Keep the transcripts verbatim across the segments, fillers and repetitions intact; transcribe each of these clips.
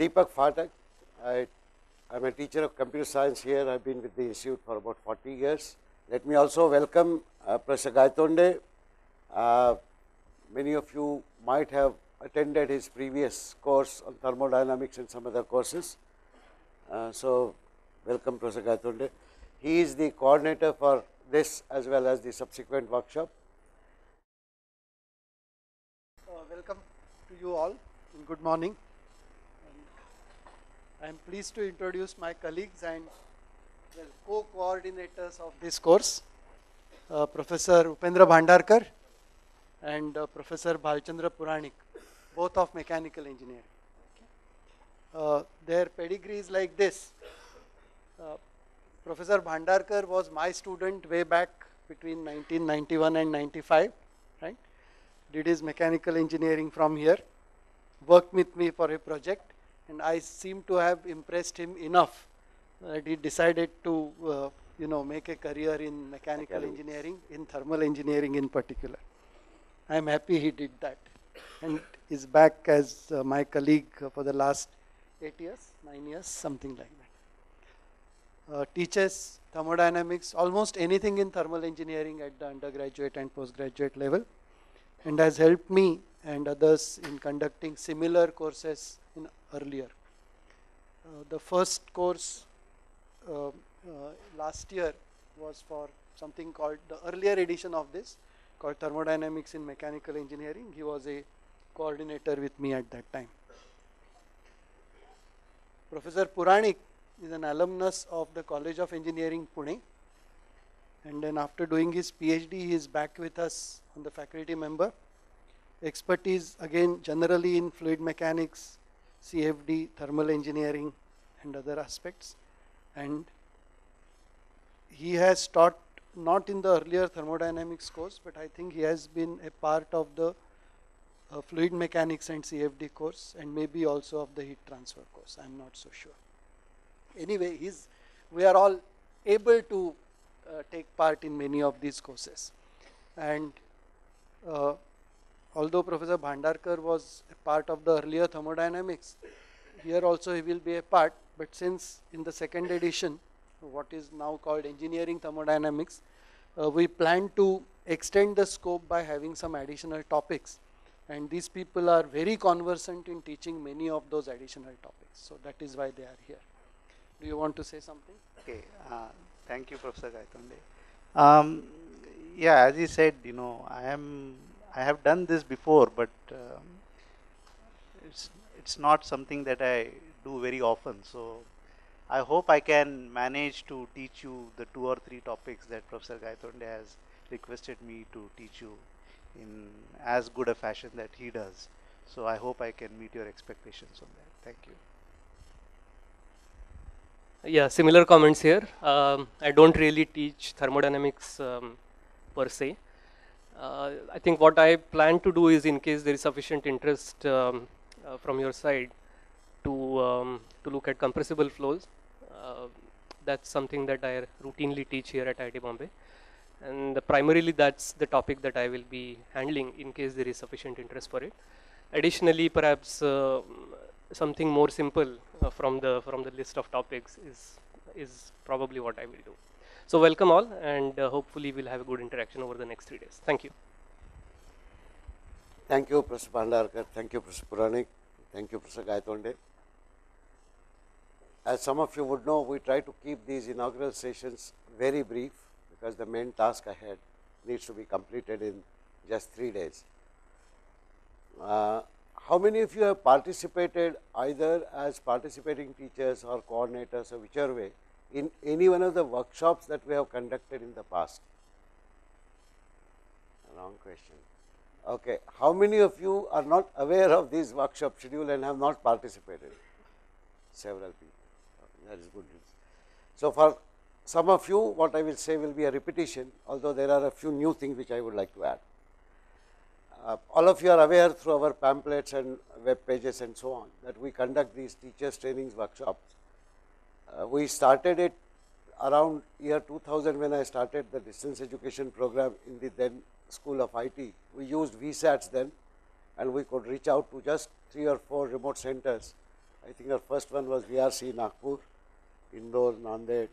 Deepak Phatak. I am a teacher of computer science here. I have been with the institute for about forty years. Let me also welcome uh, Professor Gaitonde. Uh, many of you might have attended his previous course on thermodynamics and some other courses. Uh, so, welcome Professor Gaitonde. He is the coordinator for this as well as the subsequent workshop. Uh, welcome to you all and good morning. I am pleased to introduce my colleagues and well, co-coordinators of this course, uh, Professor Upendra Bhandarkar and uh, Professor Bhalchandra Puranik, both of mechanical engineering. Uh, their pedigree is like this. Uh, Professor Bhandarkar was my student way back between nineteen ninety-one and ninety-five, right? Did his mechanical engineering from here, worked with me for a project, and I seem to have impressed him enough that he decided to, uh, you know, make a career in mechanical okay. engineering, in thermal engineering in particular. I am happy he did that and is back as uh, my colleague for the last eight years, nine years, something like that. Uh, teaches thermodynamics, almost anything in thermal engineering at the undergraduate and postgraduate level, and has helped me and others in conducting similar courses in earlier. Uh, the first course uh, uh, last year was for something called the earlier edition of this, called Thermodynamics in Mechanical Engineering. He was a coordinator with me at that time. Professor Puranik is an alumnus of the College of Engineering, Pune. And then after doing his PhD, he is back with us on the faculty member. Expertise again generally in fluid mechanics, C F D, thermal engineering and other aspects. And he has taught not in the earlier thermodynamics course, but I think he has been a part of the uh, fluid mechanics and C F D course and maybe also of the heat transfer course, I am not so sure. Anyway, he's, we are all able to uh, take part in many of these courses. And uh, although Professor Bhandarkar was a part of the earlier thermodynamics, here also he will be a part, but since in the second edition, what is now called engineering thermodynamics, uh, we plan to extend the scope by having some additional topics, and these people are very conversant in teaching many of those additional topics, so that is why they are here. Do you want to say something? Okay, uh, thank you Professor Gaitonde. Um, yeah, as he said, you know, I am, I have done this before, but um, it's, it's not something that I do very often, so I hope I can manage to teach you the two or three topics that Professor Gaitonde has requested me to teach you in as good a fashion that he does. So I hope I can meet your expectations on that. Thank you. Yeah, similar comments here. Um, I don't really teach thermodynamics um, per se. Uh, I think what I plan to do is, in case there is sufficient interest um, uh, from your side, to, um, to look at compressible flows. Uh, that's something that I routinely teach here at I I T Bombay, and the primarily that's the topic that I will be handling in case there is sufficient interest for it. Additionally, perhaps uh, something more simple uh, from the from the list of topics is is probably what I will do. So welcome all, and uh, hopefully we'll have a good interaction over the next three days. Thank you. Thank you, Professor Bhandarkar. Thank you, Professor Puranik. Thank you, Professor Gaitonde. As some of you would know, we try to keep these inaugural sessions very brief because the main task ahead needs to be completed in just three days. Uh, how many of you have participated either as participating teachers or coordinators or whichever way in any one of the workshops that we have conducted in the past? Wrong question. Okay. How many of you are not aware of this workshop schedule and have not participated? Several people. That is good news. So, for some of you, what I will say will be a repetition, although there are a few new things which I would like to add. Uh, all of you are aware through our pamphlets and web pages and so on that we conduct these teachers trainings workshops. Uh, we started it around year two thousand when I started the distance education program in the then School of I T. We used V SATS then, and we could reach out to just three or four remote centers I think the first one was V R C Nagpur, Indore, Nanded,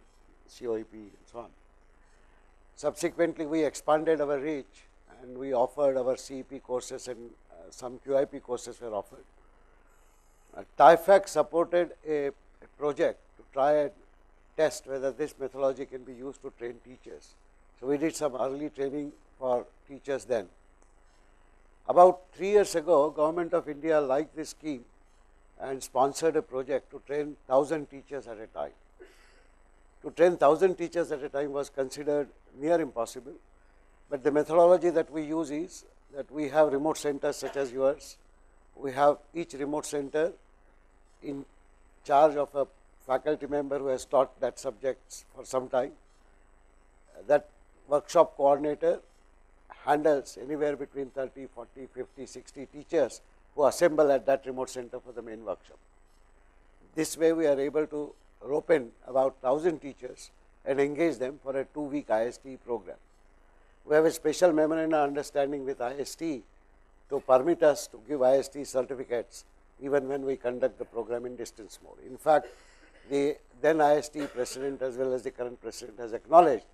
C O E P and so on. Subsequently, we expanded our reach and we offered our C E P courses and uh, some Q I P courses were offered. Uh, T I F A C supported a, a project to try and test whether this methodology can be used to train teachers. So, we did some early training for teachers then. About three years ago, Government of India liked this scheme and sponsored a project to train one thousand teachers at a time. To train one thousand teachers at a time was considered near impossible, but the methodology that we use is that we have remote centers such as yours. We have each remote center in charge of a faculty member who has taught that subject for some time. That workshop coordinator handles anywhere between thirty, forty, fifty, sixty teachers who assemble at that remote center for the main workshop. This way we are able to rope in about one thousand teachers and engage them for a two-week I S T program. We have a special memorandum of understanding with I S T to permit us to give I S T certificates even when we conduct the program in distance mode. In fact, the then I S T president as well as the current president has acknowledged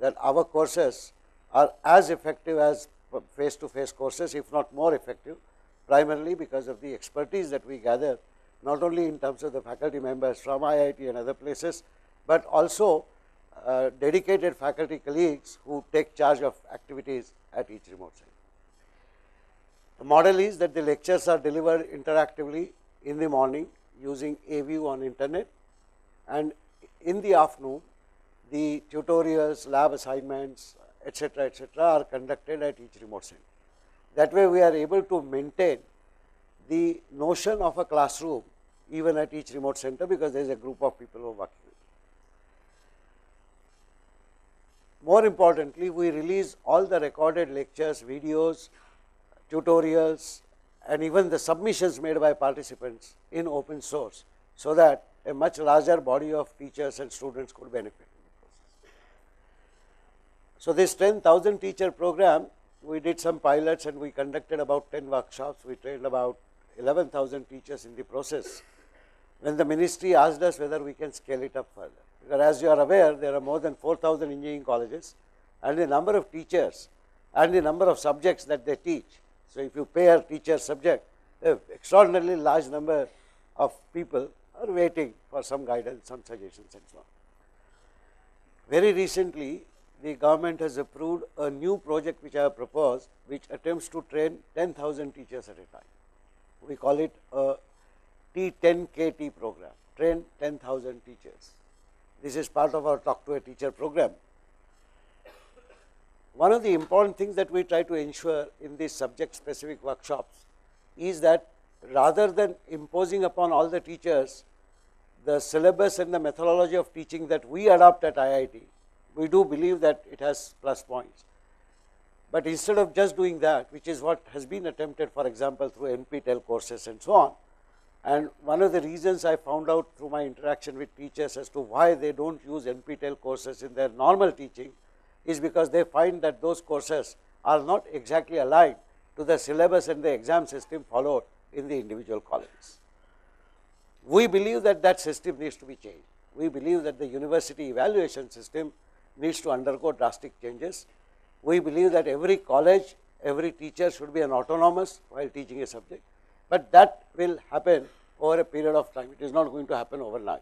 that our courses are as effective as face-to-face courses, if not more effective, primarily because of the expertise that we gather, not only in terms of the faculty members from I I T and other places, but also uh, dedicated faculty colleagues who take charge of activities at each remote site. The model is that the lectures are delivered interactively in the morning using A-view on internet, and in the afternoon, the tutorials, lab assignments, et cetera, et cetera, are conducted at each remote center. That way, we are able to maintain the notion of a classroom even at each remote center because there is a group of people who are working with it. More importantly, we release all the recorded lectures, videos, tutorials, and even the submissions made by participants in open source so that a much larger body of teachers and students could benefit. So, this ten thousand teacher program, we did some pilots and we conducted about ten workshops. We trained about eleven thousand teachers in the process. When the ministry asked us whether we can scale it up further, because as you are aware, there are more than four thousand engineering colleges and the number of teachers and the number of subjects that they teach. So, if you pair teacher subject, an extraordinarily large number of people are waiting for some guidance, some suggestions and so on. Very recently, the government has approved a new project which I have proposed, which attempts to train ten thousand teachers at a time. We call it a T ten K T program, train ten thousand teachers. This is part of our Talk to a Teacher program. One of the important things that we try to ensure in these subject-specific workshops is that rather than imposing upon all the teachers the syllabus and the methodology of teaching that we adopt at I I T, we do believe that it has plus points. But instead of just doing that, which is what has been attempted, for example, through N P T E L courses and so on, and one of the reasons I found out through my interaction with teachers as to why they don't use N P T E L courses in their normal teaching is because they find that those courses are not exactly aligned to the syllabus and the exam system followed in the individual colleges. We believe that that system needs to be changed. We believe that the university evaluation system needs to undergo drastic changes. We believe that every college, every teacher should be an autonomous while teaching a subject, but that will happen over a period of time. It is not going to happen overnight.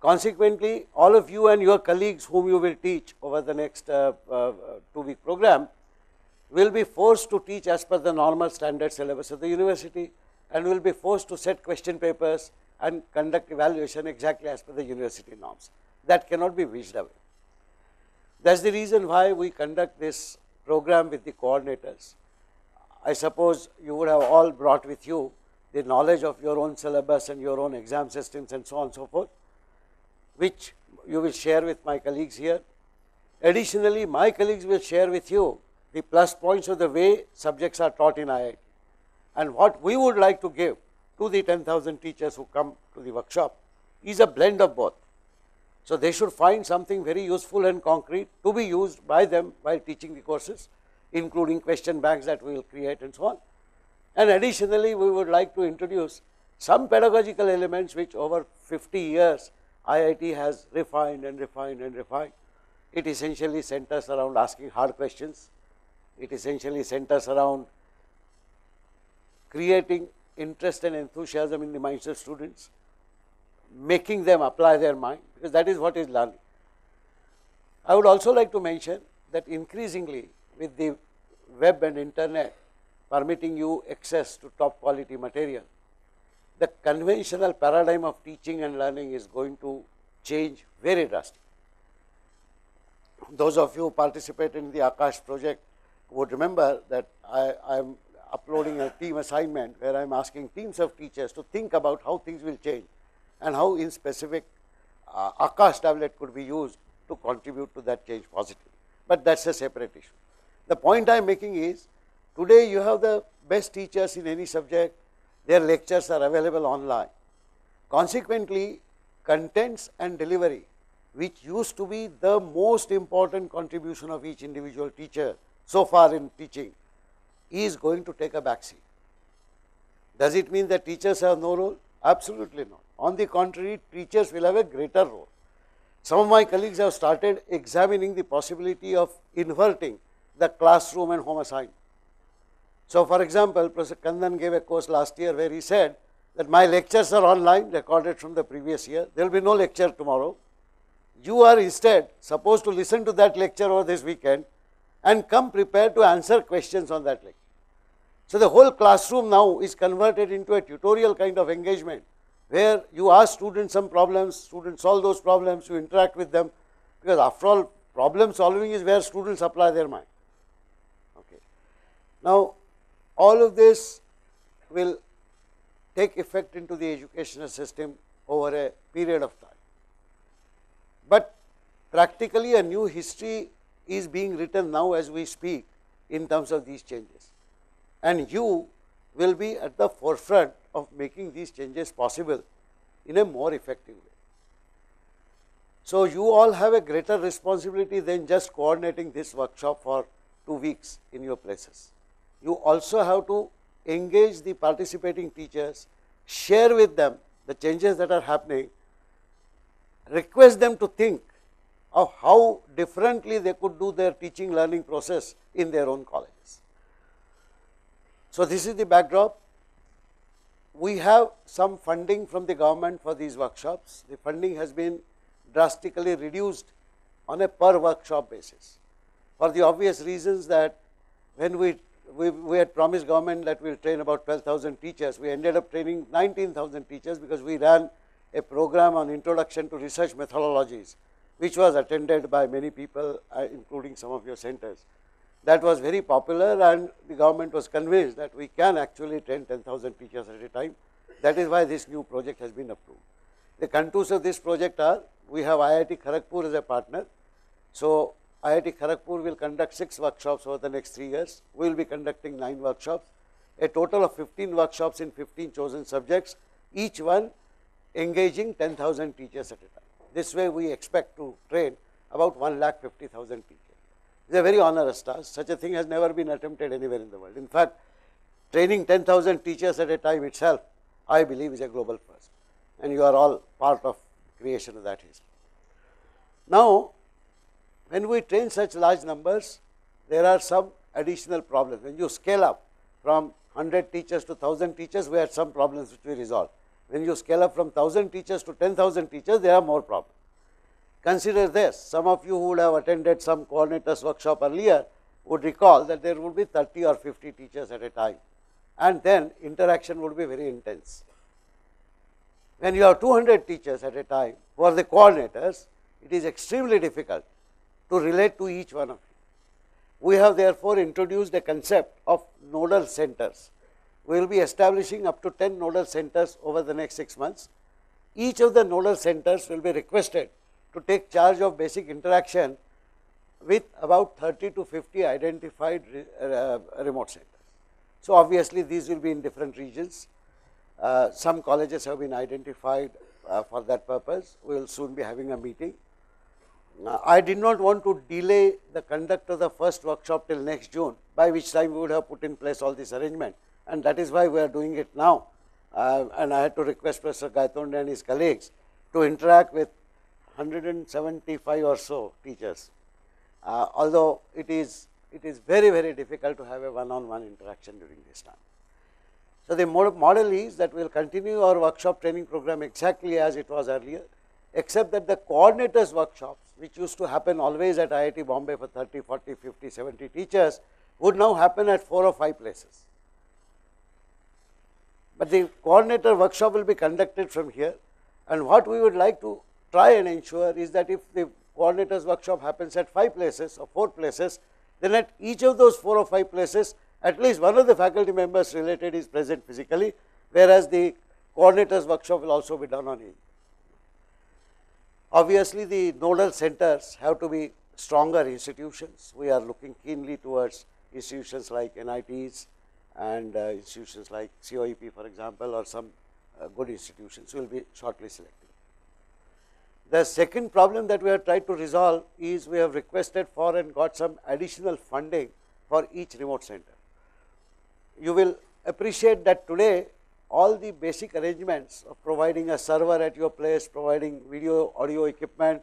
Consequently, all of you and your colleagues whom you will teach over the next uh, uh, two-week program will be forced to teach as per the normal standard syllabus of the university and will be forced to set question papers and conduct evaluation exactly as per the university norms. That cannot be wished away. That is the reason why we conduct this program with the coordinators. I suppose you would have all brought with you the knowledge of your own syllabus and your own exam systems and so on and so forth, which you will share with my colleagues here. Additionally, my colleagues will share with you the plus points of the way subjects are taught in I I T and what we would like to give to the ten thousand teachers who come to the workshop is a blend of both. So, they should find something very useful and concrete to be used by them while teaching the courses, including question banks that we will create and so on. And additionally, we would like to introduce some pedagogical elements which over fifty years I I T has refined and refined and refined. It essentially centers around asking hard questions. It essentially centers around creating interest and enthusiasm in the minds of students, making them apply their mind, because that is what is learning. I would also like to mention that increasingly with the web and internet permitting you access to top quality material, the conventional paradigm of teaching and learning is going to change very drastically. Those of you who participated in the Aakash project would remember that I am uploading a team assignment where I am asking teams of teachers to think about how things will change and how in specific uh, Aakash tablet could be used to contribute to that change positively, but that is a separate issue. The point I am making is, today you have the best teachers in any subject, their lectures are available online. Consequently, contents and delivery, which used to be the most important contribution of each individual teacher so far in teaching, is going to take a backseat. Does it mean that teachers have no role? Absolutely not. On the contrary, teachers will have a greater role. Some of my colleagues have started examining the possibility of inverting the classroom and home assignment. So, for example, Professor Kandan gave a course last year where he said that my lectures are online, recorded from the previous year, there will be no lecture tomorrow. You are instead supposed to listen to that lecture over this weekend and come prepared to answer questions on that lecture. So, the whole classroom now is converted into a tutorial kind of engagement, where you ask students some problems, students solve those problems, you interact with them, because after all problem solving is where students apply their mind. Okay. Now, all of this will take effect into the educational system over a period of time. But practically a new history is being written now as we speak in terms of these changes, and you will be at the forefront of making these changes possible in a more effective way. So, you all have a greater responsibility than just coordinating this workshop for two weeks in your places. You also have to engage the participating teachers, share with them the changes that are happening, request them to think of how differently they could do their teaching learning process in their own colleges. So, this is the backdrop. We have some funding from the government for these workshops. The funding has been drastically reduced on a per workshop basis, for the obvious reasons that when we We, we had promised government that we will train about twelve thousand teachers. We ended up training nineteen thousand teachers, because we ran a program on introduction to research methodologies, which was attended by many people, uh, including some of your centers. That was very popular, and the government was convinced that we can actually train ten thousand teachers at a time. That is why this new project has been approved. The contours of this project are, we have I I T Kharagpur as a partner. So, I I T Kharagpur will conduct six workshops over the next three years. We will be conducting nine workshops, a total of fifteen workshops in fifteen chosen subjects, each one engaging ten thousand teachers at a time. This way, we expect to train about one lakh fifty thousand teachers. It is a very onerous task. Such a thing has never been attempted anywhere in the world. In fact, training ten thousand teachers at a time itself, I believe, is a global first, and you are all part of creation of that history. Now, when we train such large numbers, there are some additional problems. When you scale up from one hundred teachers to one thousand teachers, we had some problems which we resolved. When you scale up from one thousand teachers to ten thousand teachers, there are more problems. Consider this, some of you who would have attended some coordinators workshop earlier would recall that there would be thirty or fifty teachers at a time, and then interaction would be very intense. When you have two hundred teachers at a time who are the coordinators, it is extremely difficult to relate to each one of you. We have therefore introduced a concept of nodal centers. We will be establishing up to ten nodal centers over the next six months. Each of the nodal centers will be requested to take charge of basic interaction with about thirty to fifty identified re, uh, remote centers. So, obviously, these will be in different regions. Uh, some colleges have been identified uh, for that purpose. We will soon be having a meeting. Now, I did not want to delay the conduct of the first workshop till next June, by which time we would have put in place all this arrangement, and that is why we are doing it now. Uh, and I had to request Professor Gaitonde and his colleagues to interact with one hundred seventy-five or so teachers. Uh, although it is, it is very, very difficult to have a one-on-one interaction during this time. So, the model is that we will continue our workshop training program exactly as it was earlier, except that the coordinators workshops, which used to happen always at I I T Bombay for thirty, forty, fifty, seventy teachers, would now happen at four or five places. But the coordinator workshop will be conducted from here, and what we would like to try and ensure is that if the coordinators workshop happens at five places or four places, then at each of those four or five places, at least one of the faculty members related is present physically, whereas the coordinators workshop will also be done on it. Obviously, the nodal centers have to be stronger institutions. We are looking keenly towards institutions like N I Ts, and uh, institutions like C O E P, for example, or some uh, good institutions will be shortly selected. The second problem that we have tried to resolve is we have requested for and got some additional funding for each remote center. You will appreciate that today all the basic arrangements of providing a server at your place, providing video, audio equipment,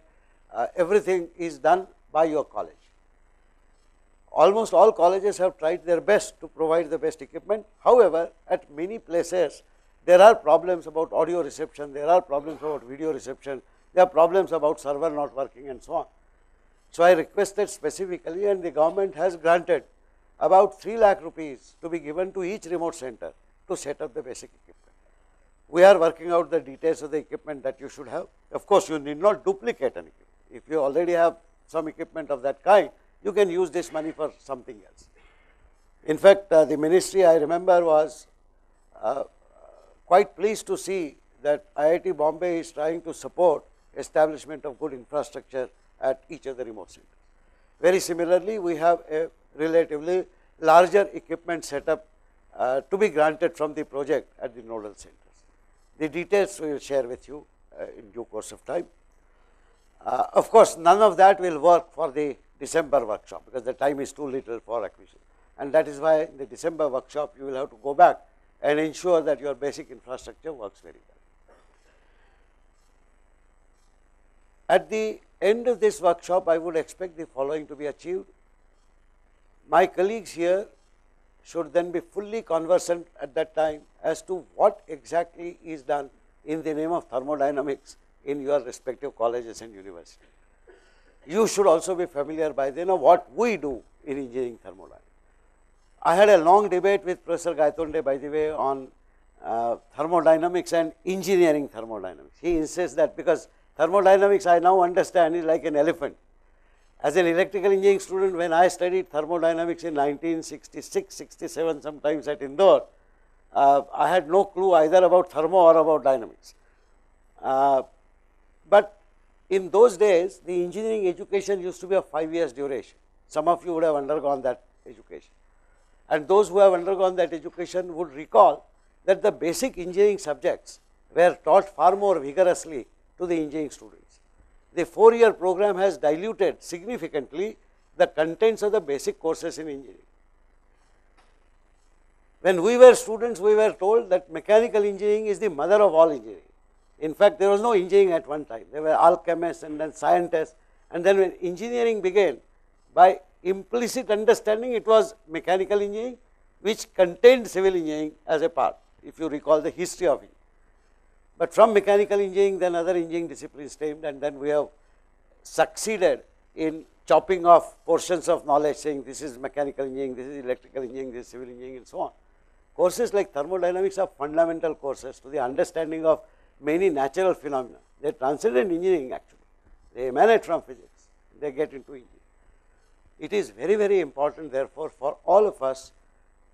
uh, everything is done by your college. Almost all colleges have tried their best to provide the best equipment. However, at many places, there are problems about audio reception, there are problems about video reception, there are problems about server not working and so on. So, I requested specifically, and the government has granted about three lakh rupees to be given to each remote center to set up the basic equipment. We are working out the details of the equipment that you should have. Of course, you need not duplicate an equipment. If you already have some equipment of that kind, you can use this money for something else. In fact, uh, the ministry, I remember, was uh, quite pleased to see that I I T Bombay is trying to support establishment of good infrastructure at each of the remote centers. Very similarly, we have a relatively larger equipment setup uh, to be granted from the project at the nodal centers. The details we will share with you uh, in due course of time. Uh, of course, none of that will work for the December workshop, because the time is too little for acquisition, and that is why in the December workshop you will have to go back and ensure that your basic infrastructure works very well. At the end of this workshop, I would expect the following to be achieved. My colleagues here should then be fully conversant at that time as to what exactly is done in the name of thermodynamics in your respective colleges and universities. You should also be familiar by then of what we do in engineering thermodynamics. I had a long debate with Professor Gaitonde, by the way, on uh, thermodynamics and engineering thermodynamics. He insists that because thermodynamics, I now understand, is like an elephant. As an electrical engineering student, when I studied thermodynamics in nineteen sixty-six, sixty-seven, sometimes at Indore, uh, I had no clue either about thermo or about dynamics. Uh, but in those days, the engineering education used to be of five years duration. Some of you would have undergone that education. And those who have undergone that education would recall that the basic engineering subjects were taught far more vigorously to the engineering students. The four-year program has diluted significantly the contents of the basic courses in engineering. When we were students, we were told that mechanical engineering is the mother of all engineering. In fact, there was no engineering at one time. There were alchemists and then scientists, and then when engineering began, by implicit understanding, it was mechanical engineering, which contained civil engineering as a part, if you recall the history of it. But from mechanical engineering, then other engineering disciplines came, and then we have succeeded in chopping off portions of knowledge, saying this is mechanical engineering, this is electrical engineering, this is civil engineering, and so on. Courses like thermodynamics are fundamental courses to the understanding of many natural phenomena. They transcend engineering actually. They emanate from physics, they get into engineering. It is very, very important therefore for all of us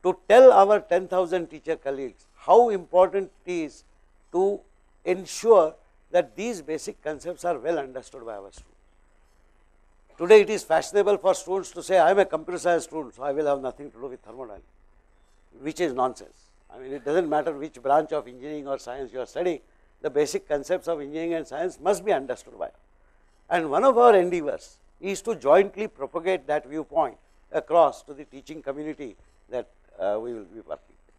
to tell our ten thousand teacher colleagues how important it is to ensure that these basic concepts are well understood by our students. Today it is fashionable for students to say, I am a computer science student, so I will have nothing to do with thermodynamics, which is nonsense. I mean, it does not matter which branch of engineering or science you are studying. The basic concepts of engineering and science must be understood by us. And one of our endeavors is to jointly propagate that viewpoint across to the teaching community that uh, we will be working with.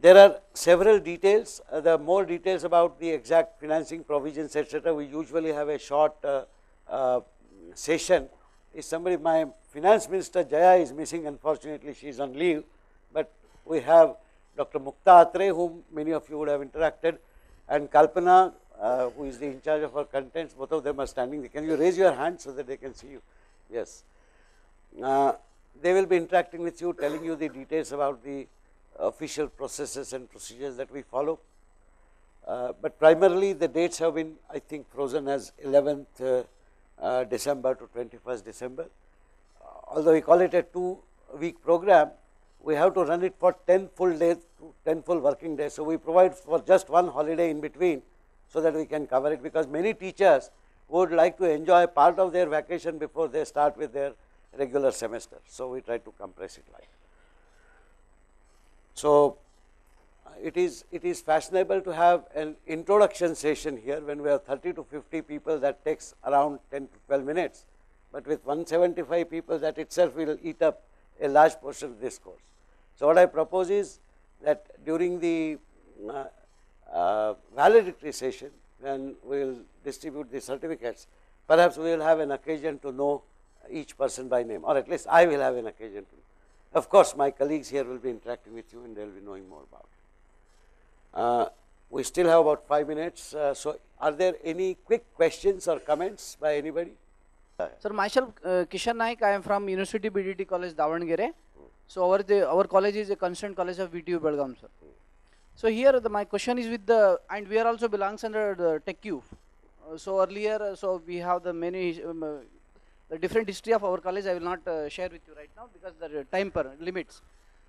There are several details. Uh, the more details about the exact financing provisions, et cetera, we usually have a short uh, uh, session. If somebody, my finance minister Jaya is missing, unfortunately, she is on leave. But we have Doctor Mukta Atre, whom many of you would have interacted, and Kalpana, uh, who is the in charge of our contents. Both of them are standing. Can you raise your hand so that they can see you? Yes. Uh, they will be interacting with you, telling you the details about the official processes and procedures that we follow, uh, but primarily the dates have been, I think, frozen as eleventh uh, uh, December to twenty-first December. Uh, although we call it a two-week program, we have to run it for ten full days, ten full working days. So we provide for just one holiday in between, so that we can cover it. Because many teachers would like to enjoy part of their vacation before they start with their regular semester. So we try to compress it like. So, it is, it is fashionable to have an introduction session here. When we have thirty to fifty people, that takes around ten to twelve minutes, but with one seventy-five people, that itself will eat up a large portion of this course. So, what I propose is that during the uh, uh, valedictory session, when we will distribute the certificates, perhaps we will have an occasion to know each person by name, or at least I will have an occasion to know. Of course, my colleagues here will be interacting with you and they will be knowing more about it. Uh, we still have about five minutes. Uh, so, are there any quick questions or comments by anybody? Sir, myself, uh, Kishan Naik, I am from University B D T College, Davangere. Hmm. So, our, the, our college is a constant college of V T U Balgam, sir. Hmm. So, here the, my question is with the, and we are also belongs under the TechU. Uh, so, earlier, so we have the many, um, uh, the different history of our college I will not uh, share with you right now because the time per limits.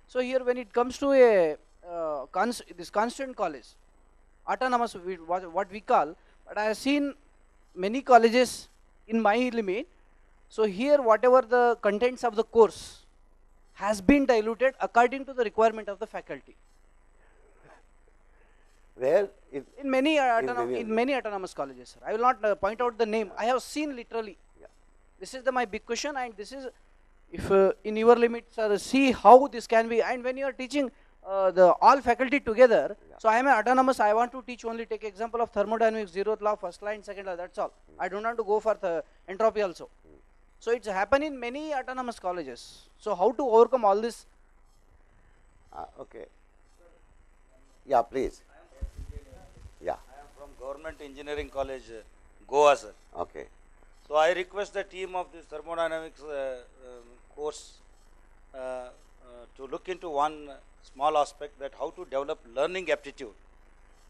So here when it comes to a uh, cons this constant college, autonomous we, what we call, but I have seen many colleges in my limit. So here whatever the contents of the course has been diluted according to the requirement of the faculty. Well, in, in, many, uh, in, many, in many autonomous colleges, sir. I will not uh, point out the name. I have seen literally. This is the, my big question, and this is, if uh, in your limits, sir, see how this can be. And when you are teaching uh, the all faculty together, yeah. So I am an autonomous, I want to teach only, take example of thermodynamics, zeroth law, first line, second law, that's all. Mm. I don't want to go for the entropy also. Mm. So it's happened in many autonomous colleges. So how to overcome all this? Uh, okay. Yeah, please. Yeah. I am from Government Engineering College, Goa, sir. Okay. So, I request the team of this thermodynamics uh, um, course uh, uh, to look into one small aspect, that how to develop learning aptitude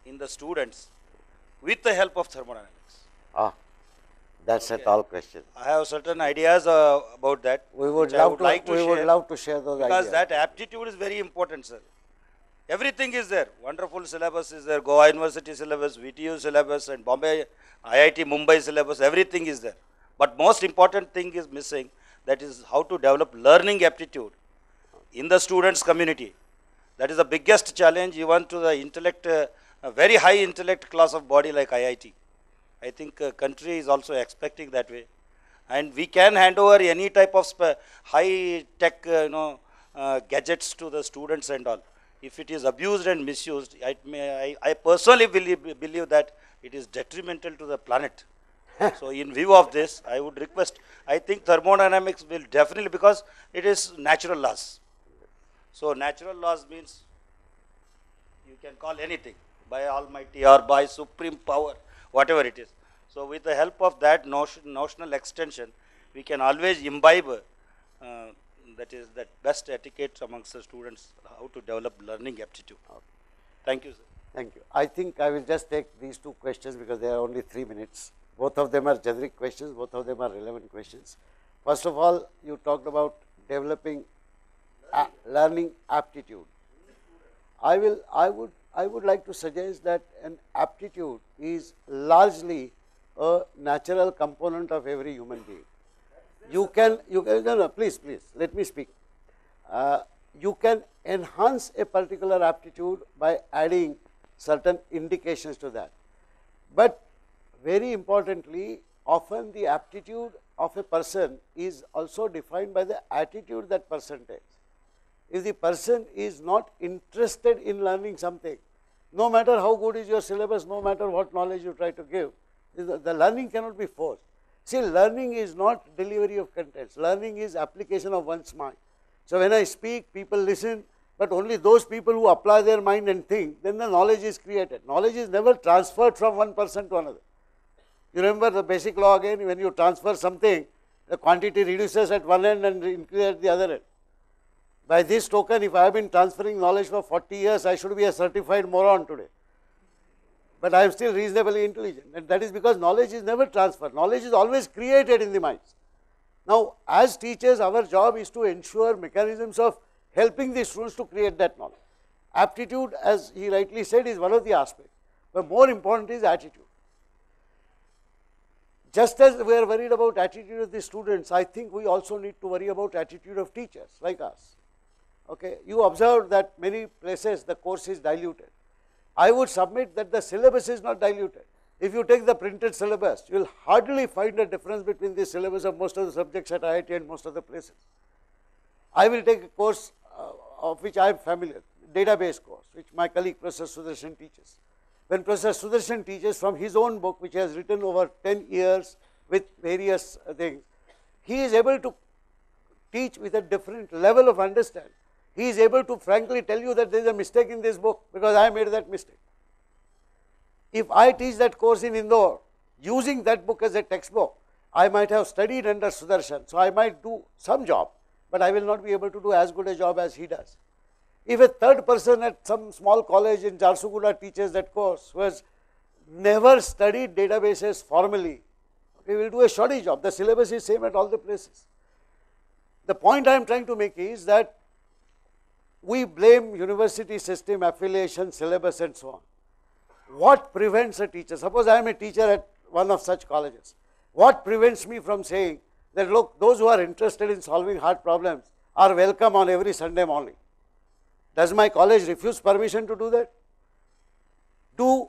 in the students with the help of thermodynamics. Ah, that's okay. A tall question. I have certain ideas uh, about that. We would, love, would, to, like to we would love to share those because ideas. Because that aptitude is very important, sir. Everything is there. Wonderful syllabus is there. Goa University syllabus, V T U syllabus, and Bombay, I I T Mumbai syllabus, everything is there. But most important thing is missing, that is how to develop learning aptitude in the students' community. That is the biggest challenge even to the intellect, uh, a very high intellect class of body like I I T. I think uh, country is also expecting that way. And we can hand over any type of high-tech uh, you know, uh, gadgets to the students and all. If it is abused and misused, I, may, I, I personally believe, believe that it is detrimental to the planet. So, in view of this, I would request, I think thermodynamics will definitely, because it is natural laws. So, natural laws means you can call anything by Almighty or by supreme power, whatever it is. So, with the help of that notion, notional extension, we can always imbibe uh, that is that best etiquette amongst the students, how to develop learning aptitude. Okay. Thank you, sir. Thank you. I think I will just take these two questions because they are only three minutes. Both of them are generic questions, both of them are relevant questions. First of all, you talked about developing learning, learning aptitude. I will, I would, I would like to suggest that an aptitude is largely a natural component of every human being. You can, you can, no, no, please, please, let me speak. Uh, you can enhance a particular aptitude by adding certain indications to that. But very importantly, often the aptitude of a person is also defined by the attitude that person takes. If the person is not interested in learning something, no matter how good is your syllabus, no matter what knowledge you try to give, the learning cannot be forced. See, learning is not delivery of contents. Learning is application of one's mind. So when I speak, people listen, but only those people who apply their mind and think, then the knowledge is created. Knowledge is never transferred from one person to another. You remember the basic law again, when you transfer something, the quantity reduces at one end and increases at the other end. By this token, if I have been transferring knowledge for forty years, I should be a certified moron today. But I am still reasonably intelligent, and that is because knowledge is never transferred. Knowledge is always created in the minds. Now, as teachers, our job is to ensure mechanisms of helping the students to create that knowledge. Aptitude, as he rightly said, is one of the aspects, but more important is attitude. Just as we are worried about attitude of the students, I think we also need to worry about attitude of teachers like us. Okay, you observed that many places the course is diluted. I would submit that the syllabus is not diluted. If you take the printed syllabus, you will hardly find a difference between the syllabus of most of the subjects at I I T and most of the places. I will take a course uh, of which I am familiar, database course, which my colleague Professor Sudarshan teaches. When Professor Sudarshan teaches from his own book, which he has written over ten years with various uh, things, he is able to teach with a different level of understanding. He is able to frankly tell you that there is a mistake in this book because I made that mistake. If I teach that course in Indore using that book as a textbook, I might have studied under Sudarshan, so I might do some job, but I will not be able to do as good a job as he does. If a third person at some small college in Jarsugula teaches that course who has never studied databases formally, he will do a shoddy job. The syllabus is same at all the places. The point I am trying to make is that we blame university system, affiliation, syllabus and so on. What prevents a teacher? Suppose I am a teacher at one of such colleges. What prevents me from saying that, look, those who are interested in solving hard problems are welcome on every Sunday morning? Does my college refuse permission to do that? Do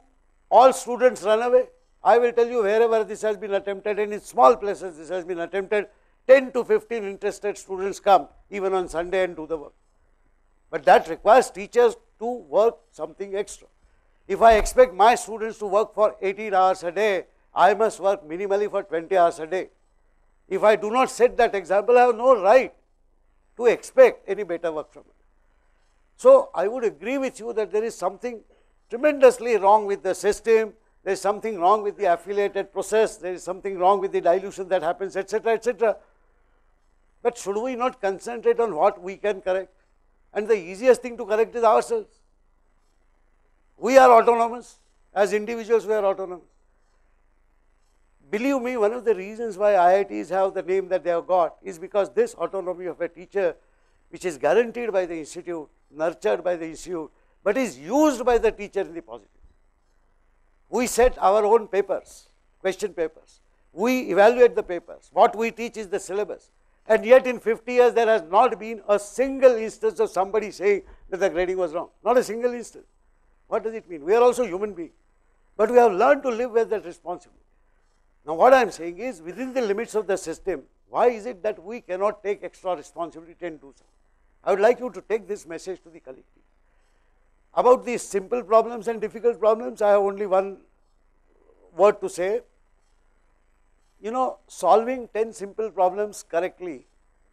all students run away? I will tell you, wherever this has been attempted, and in small places this has been attempted, ten to fifteen interested students come even on Sunday and do the work. But that requires teachers to work something extra. If I expect my students to work for eighteen hours a day, I must work minimally for twenty hours a day. If I do not set that example, I have no right to expect any better work from it. So I would agree with you that there is something tremendously wrong with the system, there is something wrong with the affiliated process, there is something wrong with the dilution that happens, et cetera, et cetera. But should we not concentrate on what we can correct? And the easiest thing to correct is ourselves. We are autonomous. As individuals, we are autonomous. Believe me, one of the reasons why I I Ts have the name that they have got is because this autonomy of a teacher, which is guaranteed by the institute, nurtured by the institute, but is used by the teacher in the positive. We set our own papers, question papers. We evaluate the papers. What we teach is the syllabus. And yet in fifty years, there has not been a single instance of somebody saying that the grading was wrong. Not a single instance. What does it mean? We are also human beings. But we have learned to live with that responsibility. Now what I am saying is, within the limits of the system, why is it that we cannot take extra responsibility and do something? I would like you to take this message to the colleague. About these simple problems and difficult problems, I have only one word to say. You know, solving ten simple problems correctly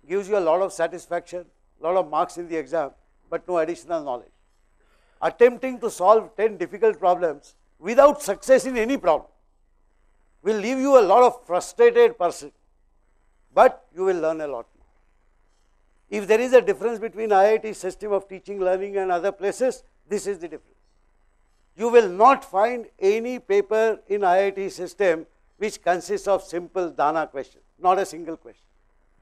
gives you a lot of satisfaction, a lot of marks in the exam, but no additional knowledge. Attempting to solve ten difficult problems without success in any problem will leave you a lot of frustrated person, but you will learn a lot more. If there is a difference between I I T system of teaching, learning and other places, this is the difference. You will not find any paper in I I T system which consists of simple dana questions, not a single question.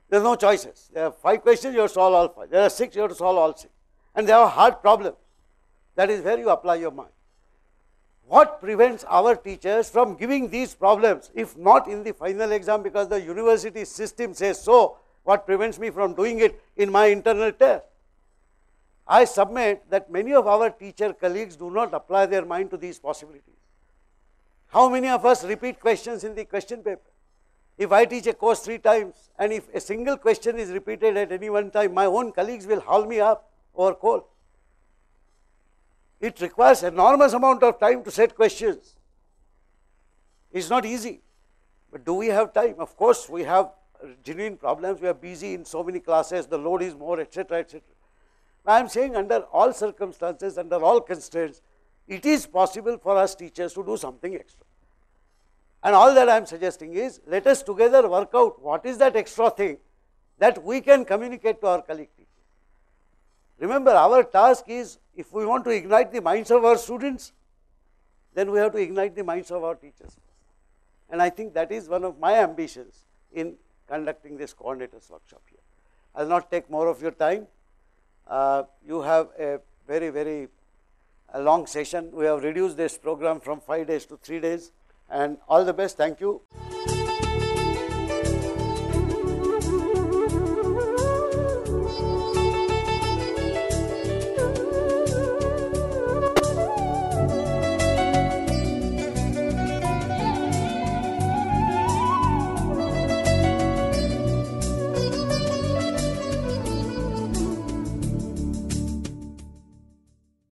There are no choices. There are five questions, you have to solve all five. There are six, you have to solve all six. And there are hard problems. That is where you apply your mind. What prevents our teachers from giving these problems, if not in the final exam, because the university system says so? What prevents me from doing it in my internal test? I submit that many of our teacher colleagues do not apply their mind to these possibilities. How many of us repeat questions in the question paper? If I teach a course three times and if a single question is repeated at any one time, my own colleagues will haul me up. over coal. It requires enormous amount of time to set questions. It's not easy. But do we have time? Of course, we have genuine problems. We are busy in so many classes. The load is more, et cetera, et cetera. I am saying under all circumstances, under all constraints, it is possible for us teachers to do something extra. And all that I am suggesting is, let us together work out what is that extra thing that we can communicate to our colleague teachers. Remember, our task is, if we want to ignite the minds of our students, then we have to ignite the minds of our teachers. And I think that is one of my ambitions in conducting this coordinators workshop here. I will not take more of your time. Uh, you have a very, very a long session. We have reduced this program from five days to three days. And all the best. Thank you.